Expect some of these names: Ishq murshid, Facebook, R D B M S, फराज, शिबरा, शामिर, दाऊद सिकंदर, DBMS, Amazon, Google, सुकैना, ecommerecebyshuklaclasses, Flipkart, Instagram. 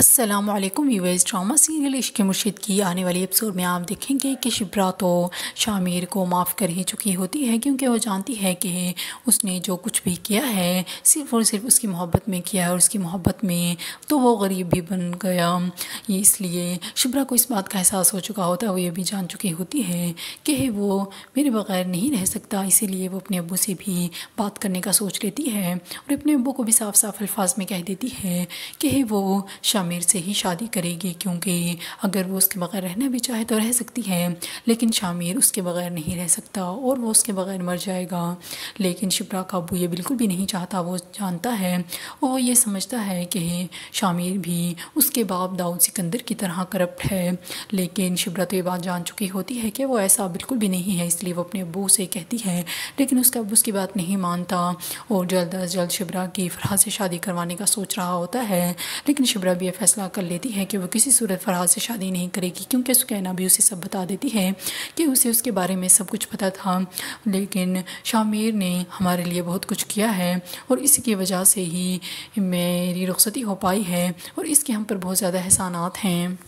अस्सलाम वालेकुम viewers, drama serial इश्क मुर्शिद की आने वाली एपिसोड में आप देखेंगे कि शिबरा तो शामिर को माफ़ कर ही चुकी होती है, क्योंकि वो जानती है कि उसने जो कुछ भी किया है सिर्फ़ और सिर्फ उसकी मोहब्बत में किया है, और उसकी मोहब्बत में तो वो गरीब भी बन गया। ये इसलिए शिबरा को इस बात का एहसास हो चुका होता है, वो ये भी जान चुकी होती है कि वो मेरे बग़ैर नहीं रह सकता, इसीलिए वो अपने अब्बू से भी बात करने का सोच लेती है और अपने अब्बू को भी साफ साफ अल्फाज में कह देती है कि वो शामिर से ही शादी करेगी, क्योंकि अगर वो उसके बगैर रहना भी चाहे तो रह सकती है, लेकिन शामिर उसके बगैर नहीं रह सकता और वो उसके बगैर मर जाएगा। लेकिन शिबरा का अबू ये बिल्कुल भी नहीं चाहता, वो जानता है, वो ये समझता है कि शामिर भी उसके बाप दाऊद सिकंदर की तरह करप्ट है। लेकिन शिबरा तो ये बात जान चुकी होती है कि वो ऐसा बिल्कुल भी नहीं है, इसलिए वो अपने अबू से कहती है, लेकिन उसका अबू उसकी बात नहीं मानता और जल्द अज जल्द शिबरा की फराज से शादी करवाने का सोच रहा होता है। लेकिन शिबरा भी फैसला कर लेती है कि वो किसी सूरत फराज से शादी नहीं करेगी, क्योंकि सुकैना भी उसे सब बता देती है कि उसे उसके बारे में सब कुछ पता था, लेकिन शामिर ने हमारे लिए बहुत कुछ किया है और इसकी वजह से ही मेरी रुखसती हो पाई है और इसके हम पर बहुत ज़्यादा एहसानात हैं।